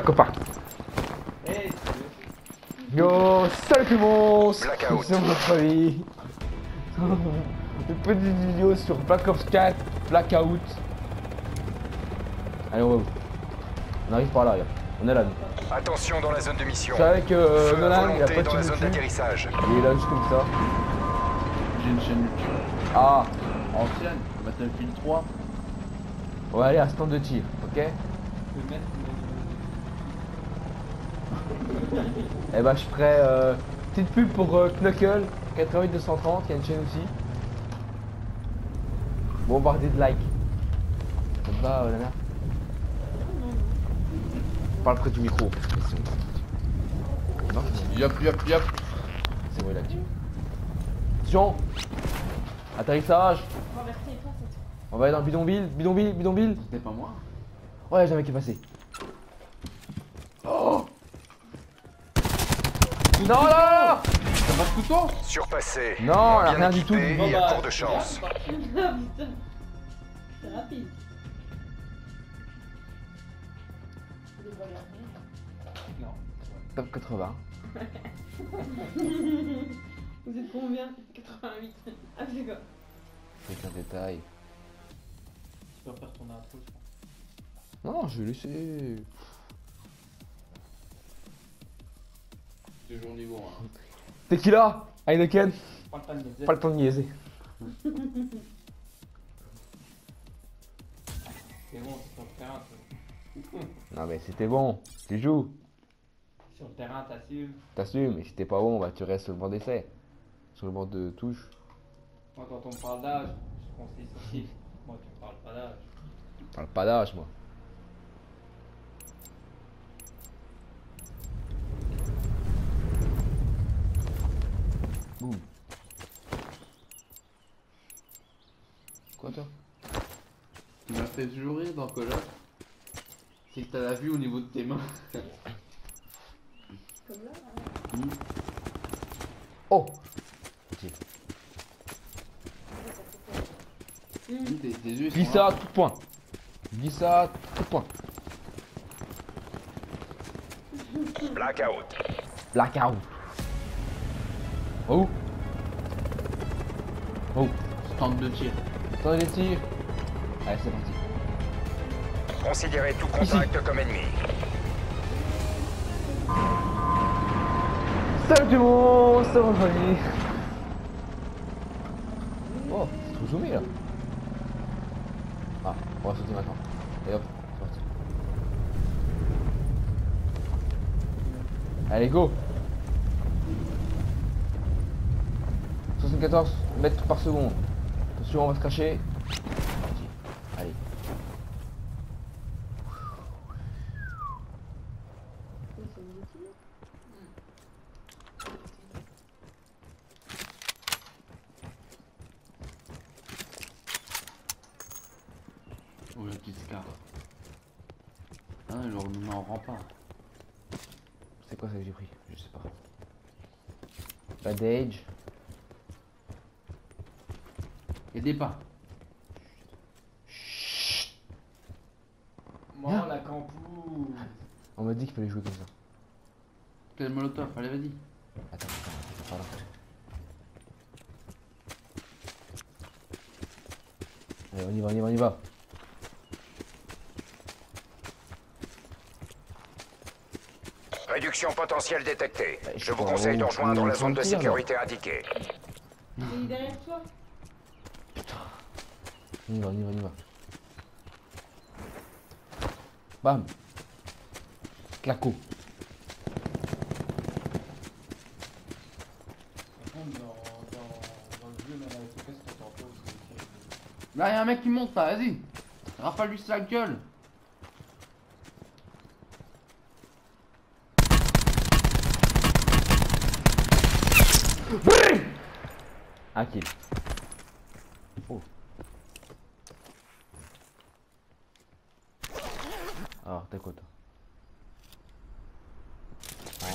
copain. Yo, salut tout le monde. Blackout. Une petite vidéo sur Black Ops 4, Blackout. Allez, on arrive par là, regarde. On est là. Nous. Attention dans la zone de mission. C'est avec Nolan, il a pas de zone d'atterrissage. Il est là juste comme ça. J'ai une chaîne YouTube. Ah, ancienne, Battlefield 3. Ouais, allez, à stand de tir, ok. Et bah je ferai petite pub pour Knuckle 88230, il y a une chaîne aussi. Bombardé de likes. Bah oh là là. Parle près du micro. Non, yop. C'est bon, il a tué. Attention. Atterrissage. On va aller dans le bidonville. C'était pas moi. Oh là, j'ai un mec qui est passé. Oh. Non là. Ça passe tout le temps. Surpassé. Non, elle a rien du tout. Il y a court de chance. C'est rapide. Non. Top 80. Vous êtes combien? 88. Ah c'est quoi? C'est un détail. Tu peux faire tourner un peu. Non, je vais laisser. Toujours niveau 1. T'es qui là? Heineken? Pas le temps de niaiser. C'est bon, c'est sur le terrain. Non mais c'était bon, tu joues. Sur le terrain, t'assumes. T'assumes, et si t'es pas bon, bah tu restes sur le banc d'essai. Sur le banc de touche. Moi quand on me parle d'âge, je conseille ceci. Moi tu me parles pas d'âge. Tu me parles pas d'âge moi. Boum. Quoi toi? Tu m'as fait toujours rire dans Call of. C'est que t'as la vue au niveau de tes mains. Comme là, hein. Mmh. Oh okay. Mmh. Dis ça à tout point. Dis ça à tout point. Blackout. Blackout. Oh. Oh. Stand de tir. Stand de tir. Allez, c'est parti. Considérez tout contact ici comme ennemi. Salut tout le monde, c'est vendredi. Oh, c'est trop zoomé là. Ah, on va sauter maintenant. Et hop, c'est parti. Allez, go. 74 mètres par seconde. Attention, on va se cacher. Oh la petite car. Ah, elle nous met en rempart. C'est quoi ça que j'ai pris? Je sais pas. Bandage. Aidez pas. Chut. Moi non. La campou. On m'a dit qu'il fallait jouer comme ça. Quel molotov, allez vas-y. Attends, pardon. Allez, on y va. Réduction potentielle détectée. Je vous conseille de rejoindre la zone de sécurité indiquée. Il est derrière toi. Putain. On y va. Bam. Claco. Là y'a un mec qui monte là, vas-y. Rafale lui sa gueule. Un kill. Oh. Alors, t'écoutes. Je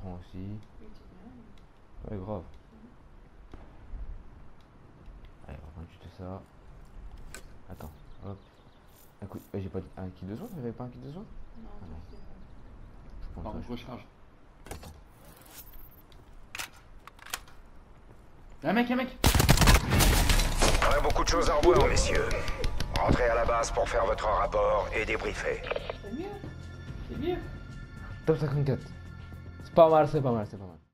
prends aussi. Ouais, grave. Allez, on va prendre juste ça. Attends, hop. Un coup, j'ai pas un kill de soin, j'avais pas un kill de soin. Non, ah non. Je pense. Pardon, je recharge. Un mec. On a beaucoup de choses à revoir, messieurs. Rentrez à la base pour faire votre rapport et débriefer. C'est mieux. Top 54. C'est pas mal, c'est pas mal, c'est pas mal.